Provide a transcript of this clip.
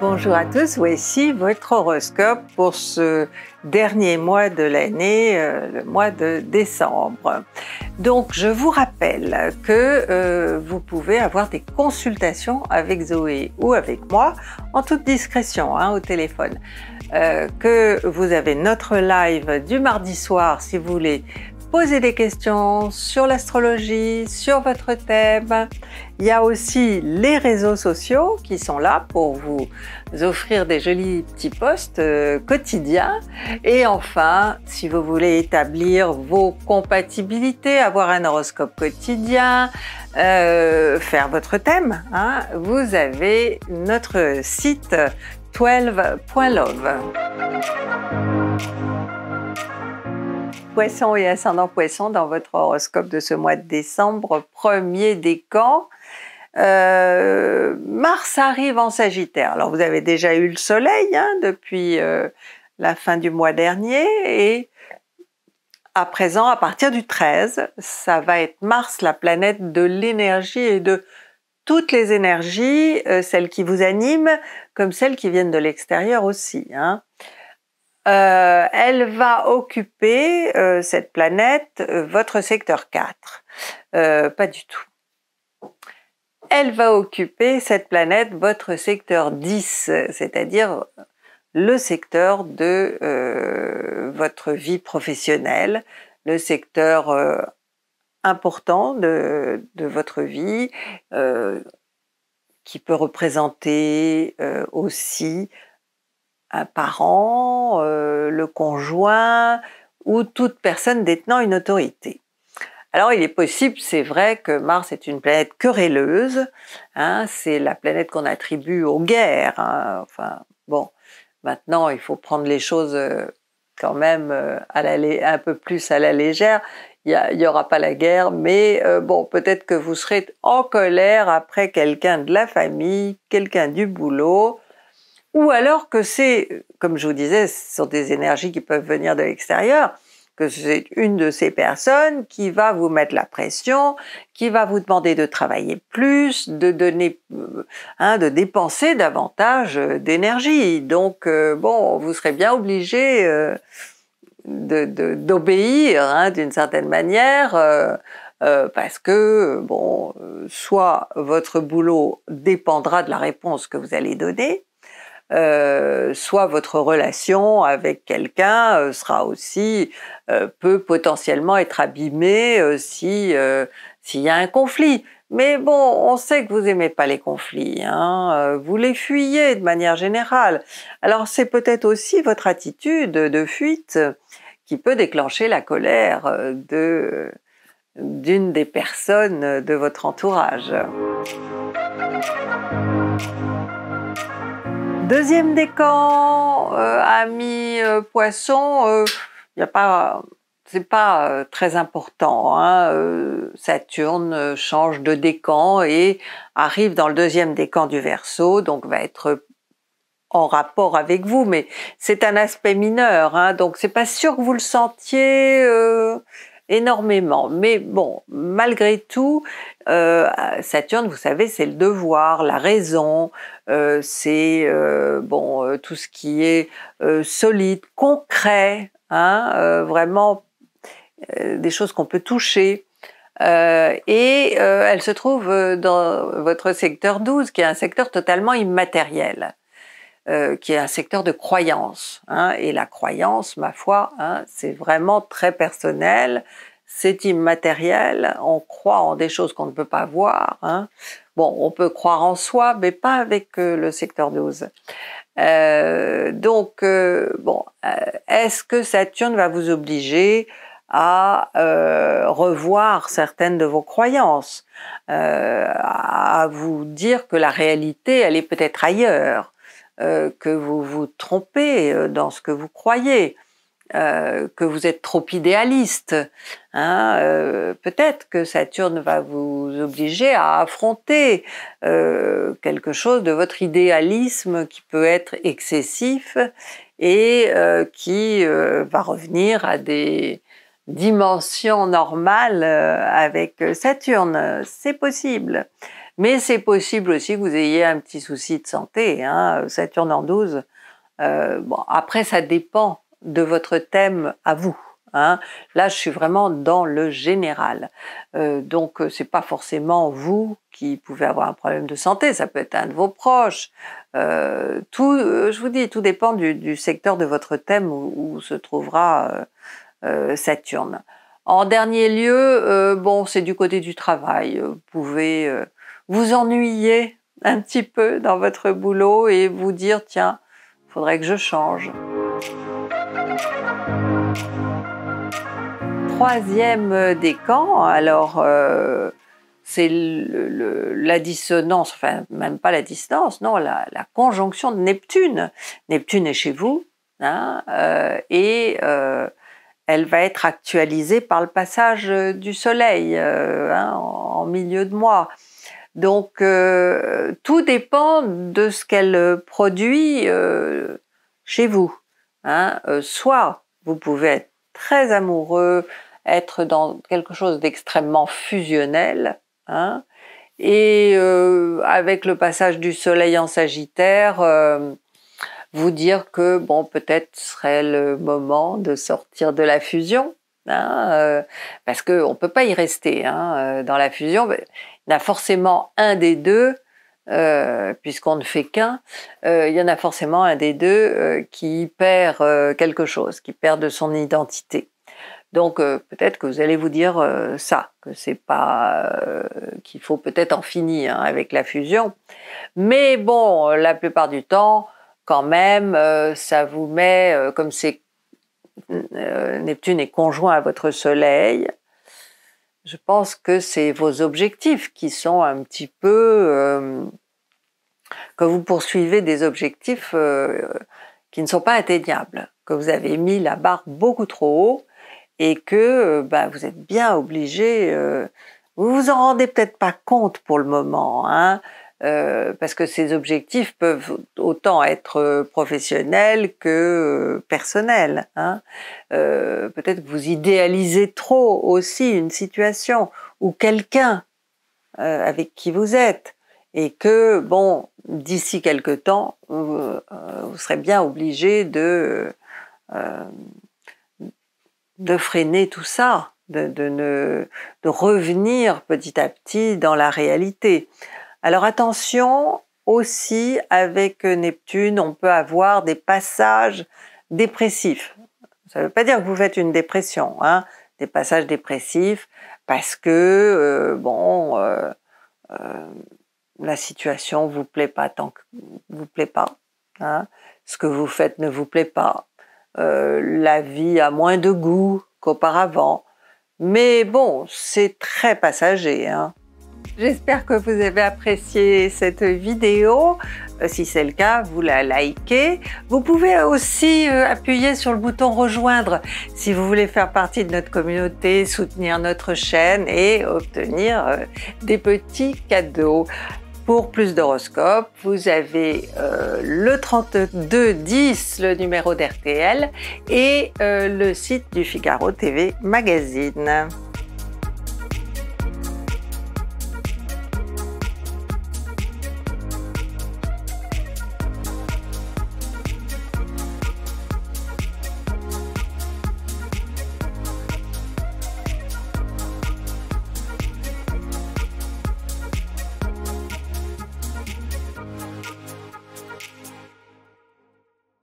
Bonjour à tous, voici votre horoscope pour ce dernier mois de l'année, le mois de décembre. Donc je vous rappelle que vous pouvez avoir des consultations avec Zoé ou avec moi, en toute discrétion, hein, au téléphone. Que vous avez notre live du mardi soir si vous voulez poser des questions sur l'astrologie, sur votre thème. Il y a aussi les réseaux sociaux qui sont là pour vous offrir des jolis petits posts quotidiens. Et enfin, si vous voulez établir vos compatibilités, avoir un horoscope quotidien, faire votre thème, hein, vous avez notre site 12.love. Poissons et ascendant Poissons dans votre horoscope de ce mois de décembre, premier décan. Mars arrive en Sagittaire. Alors vous avez déjà eu le soleil hein, depuis la fin du mois dernier et à présent, à partir du 13, ça va être Mars, la planète de l'énergie et de toutes les énergies, celles qui vous animent comme celles qui viennent de l'extérieur aussi, hein. Elle va occuper, cette planète, votre secteur 4. Pas du tout. Elle va occuper, cette planète, votre secteur 10, c'est-à-dire le secteur de votre vie professionnelle, le secteur important de votre vie, qui peut représenter aussi un parent, le conjoint ou toute personne détenant une autorité. Alors il est possible, c'est vrai, que Mars est une planète querelleuse, hein, c'est la planète qu'on attribue aux guerres, hein, enfin bon, maintenant il faut prendre les choses quand même un peu plus à la légère, il n'y aura pas la guerre, mais bon, peut-être que vous serez en colère après quelqu'un de la famille, quelqu'un du boulot, ou alors que c'est, comme je vous disais, ce sont des énergies qui peuvent venir de l'extérieur, que c'est une de ces personnes qui va vous mettre la pression, qui va vous demander de travailler plus, de donner, hein, de dépenser davantage d'énergie. Donc, bon, vous serez bien obligé d'obéir, hein, d'une certaine manière, parce que, bon, soit votre boulot dépendra de la réponse que vous allez donner, soit votre relation avec quelqu'un sera aussi, peut potentiellement être abîmée s'il y a un conflit. Mais bon, on sait que vous n'aimez pas les conflits, hein, vous les fuyez de manière générale. Alors c'est peut-être aussi votre attitude de fuite qui peut déclencher la colère d'une des personnes de votre entourage. Deuxième décan, ami Poisson, c'est pas très important, hein, Saturne change de décan et arrive dans le deuxième décan du Verseau, donc va être en rapport avec vous, mais c'est un aspect mineur, hein, donc c'est pas sûr que vous le sentiez énormément, mais bon, malgré tout, Saturne, vous savez, c'est le devoir, la raison, c'est bon, tout ce qui est solide, concret, hein, vraiment des choses qu'on peut toucher, et elle se trouve dans votre secteur 12, qui est un secteur totalement immatériel, qui est un secteur de croyance, hein, et la croyance, ma foi, hein, c'est vraiment très personnel, c'est immatériel, on croit en des choses qu'on ne peut pas voir, hein. Bon, on peut croire en soi, mais pas avec le secteur 12. Donc, bon, est-ce que Saturne va vous obliger à revoir certaines de vos croyances, à vous dire que la réalité, elle est peut-être ailleurs, que vous vous trompez dans ce que vous croyez, que vous êtes trop idéaliste, hein, peut-être que Saturne va vous obliger à affronter quelque chose de votre idéalisme qui peut être excessif et qui va revenir à des dimension normale avec Saturne. C'est possible. Mais c'est possible aussi que vous ayez un petit souci de santé. Hein. Saturne en 12, bon, après ça dépend de votre thème à vous. Hein. Là, je suis vraiment dans le général. Donc, c'est pas forcément vous qui pouvez avoir un problème de santé, ça peut être un de vos proches. Je vous dis, tout dépend du secteur de votre thème où se trouvera Saturne. En dernier lieu, bon, c'est du côté du travail. Vous pouvez vous ennuyer un petit peu dans votre boulot et vous dire, tiens, il faudrait que je change. Troisième décan, alors c'est la dissonance, enfin même pas la dissonance, non, la conjonction de Neptune. Neptune est chez vous, hein, elle va être actualisée par le passage du Soleil hein, en milieu de mois. Donc tout dépend de ce qu'elle produit chez vous. Hein. Soit vous pouvez être très amoureux, être dans quelque chose d'extrêmement fusionnel, hein, et avec le passage du Soleil en Sagittaire, vous dire que bon, peut-être serait le moment de sortir de la fusion, hein, parce qu'on ne peut pas y rester hein, dans la fusion, il y en a forcément un des deux, puisqu'on ne fait qu'un, il y en a forcément un des deux qui perd quelque chose, qui perd de son identité. Donc peut-être que vous allez vous dire ça, que c'est pas qu'il faut peut-être en finir hein, avec la fusion. Mais bon, la plupart du temps, quand même, ça vous met, comme c'est Neptune est conjoint à votre Soleil, je pense que c'est vos objectifs qui sont un petit peu que vous poursuivez des objectifs qui ne sont pas atteignables, que vous avez mis la barre beaucoup trop haut et que ben, vous êtes bien obligé, vous vous en rendez peut-être pas compte pour le moment, hein, parce que ces objectifs peuvent autant être professionnels que personnels. Hein. Peut-être que vous idéalisez trop aussi une situation ou quelqu'un avec qui vous êtes et que, bon, d'ici quelque temps, vous serez bien obligé de freiner tout ça, de revenir petit à petit dans la réalité. Alors attention, aussi avec Neptune, on peut avoir des passages dépressifs. Ça ne veut pas dire que vous faites une dépression, hein, des passages dépressifs, parce que bon, la situation vous plaît pas tant que vous plaît pas, hein, ce que vous faites ne vous plaît pas. La vie a moins de goût qu'auparavant, mais bon, c'est très passager. Hein. J'espère que vous avez apprécié cette vidéo. Si c'est le cas, vous la likez. Vous pouvez aussi appuyer sur le bouton rejoindre si vous voulez faire partie de notre communauté, soutenir notre chaîne et obtenir des petits cadeaux. Pour plus d'horoscopes, vous avez le 3210, le numéro d'RTL, et le site du Figaro TV Magazine.